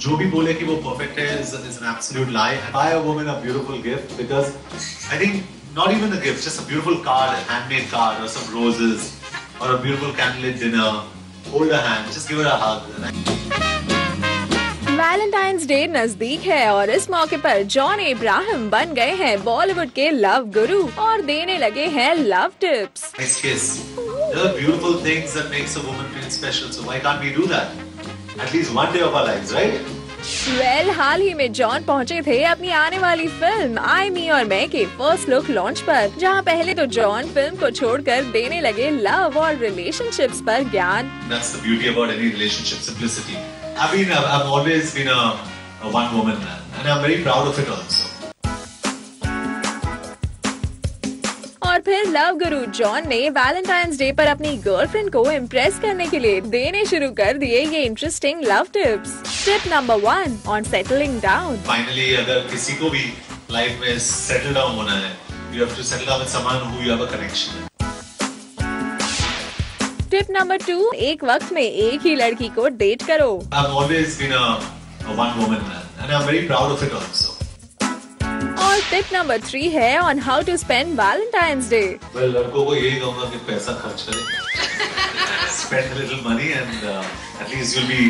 जो भी बोले कि वो perfect है is an absolute lie. And buy a woman a beautiful gift because I think not even a gift, just a beautiful card, a handmade card, or some roses, or a beautiful candlelit dinner. Hold her hand, just give her a hug. Valentine's day नजदीक है और इस मौके पर John Abraham बन गए हैं बॉलीवुड के लव गुरु और देने लगे हैं लव टिप्स। वेल, हाल ही में जॉन पहुंचे थे अपनी आने वाली फिल्म आई मी और मैं के फर्स्ट लुक लॉन्च पर, जहां पहले तो जॉन फिल्म को छोड़कर देने लगे लव और रिलेशनशिप्स पर ज्ञान। I've always been a one woman man and I'm very proud of it also. और फिर लव गुरु जॉन ने वैलेंटाइंस डे पर अपनी गर्लफ्रेंड को इम्प्रेस करने के लिए देने शुरू कर दिए ये interesting love tips. Tip number 1 on settling down. Finally अगर किसी को भी लाइफ में सेटल डाउन होना है, you have to settle down with someone who you have a connection. Tip number 2, एक वक्त में एक ही लड़की को डेट करो। I've always been a one woman man, and I'm very proud of it also. और टिप नंबर 3 है on how to spend Valentine's Day. मैं लड़कों को यही कहूँगा कि पैसा खर्च करें, spend a little money and at least you'll be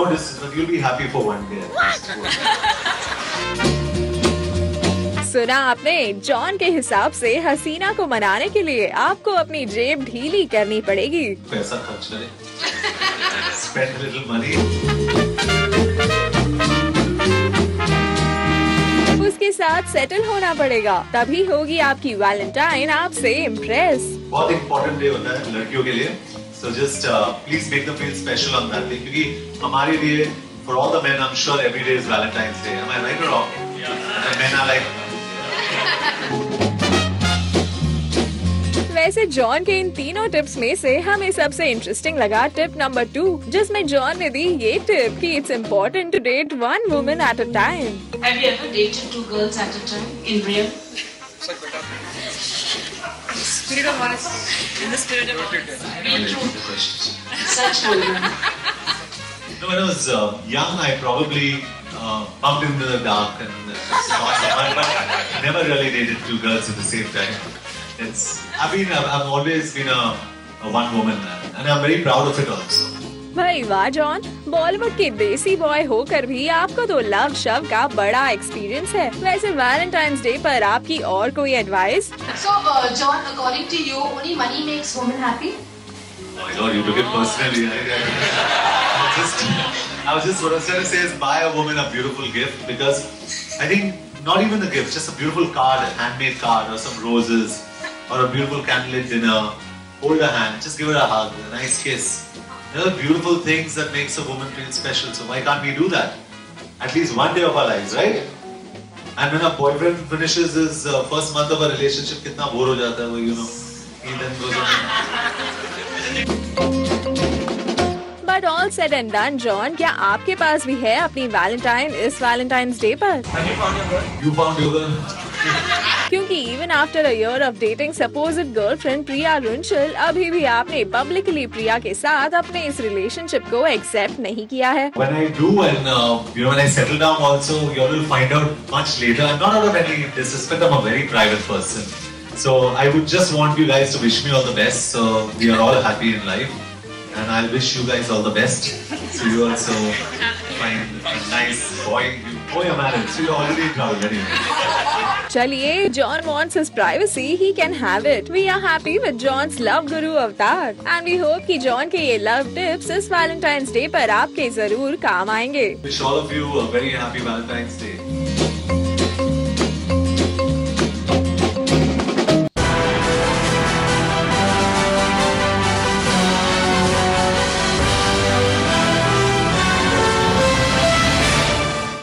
no distance, but you'll be happy for one day. सुना आपने, जॉन के हिसाब से हसीना को मनाने के लिए आपको अपनी जेब ढीली करनी पड़ेगी। पैसा खर्च करें। Spend a little money। उसके साथ सेटल होना पड़ेगा, तभी होगी आपकी वैलेंटाइन आपसे इम्प्रेस। बहुत इम्पोर्टेंट डे होता है लड़कियों के लिए, so just please make them feel special on that day, क्योंकि हमारे लिए for all the men I'm sure every day is Valentine's Day. Am I right or wrong? Yeah. Men are like वैसे John के इन तीनों tips में से हमें सबसे इंटरेस्टिंग लगा टिप नंबर 2, जिसमें जॉन ने दी ये टिप कि it's important to date one woman at a time. Have you ever dated two girls at a time in real? Spirit of honesty, in the spirit of No, when I was young, I probably bumped into the dark and saw someone, but I never really dated two girls at the same time. I've always been a one woman man, and I'm very proud of it also. भाई वाह John, Bollywood के देसी boy होकर भी आपको तो love शव का बड़ा एक्सपीरियंस है। वैसे वैलेंटाइंस डे पर आपकी और कोई advice? So John, according to you, only money makes women happy? Oh my God, you took it personally. I was just what I was trying to say is buy a woman a beautiful gift because I think not even a gift, just a beautiful card, a handmade card, or some roses, or a beautiful candlelit dinner. Hold her hand, just give her a hug, a nice kiss. Those are beautiful things that makes a woman feel special. So why can't we do that? At least one day of our lives, right? And when a boyfriend finishes his first month of a relationship, कितना bore हो जाता है वो, you know, he then goes on. But all said and done, John, क्या आपके पास भी है अपनी वैलेंटाइन इस वैलेंटाइंस डे पर? You found your girl. क्योंकि even after a year of dating supposed girlfriend Priya Runchal, अभी भी आपने publicly प्रिया के साथ अपने इस relationship को accept नहीं किया है। When I do and you know when I settle down also, you all will find out much later. I'm not out of any disrespect. I'm a very private person. So I would just want you guys to wish me all the best. So we are all happy in life. And I wish you guys all the best. So you also find a nice boy. Boy, you're married. So you're already proud anyway. Chaliye, John wants his privacy. He can have it. We are happy with John's love guru avatar, and we hope कि John के ये love tips इस Valentine's Day पर आपके जरूर काम आएंगे. Wish all of you a very happy Valentine's Day.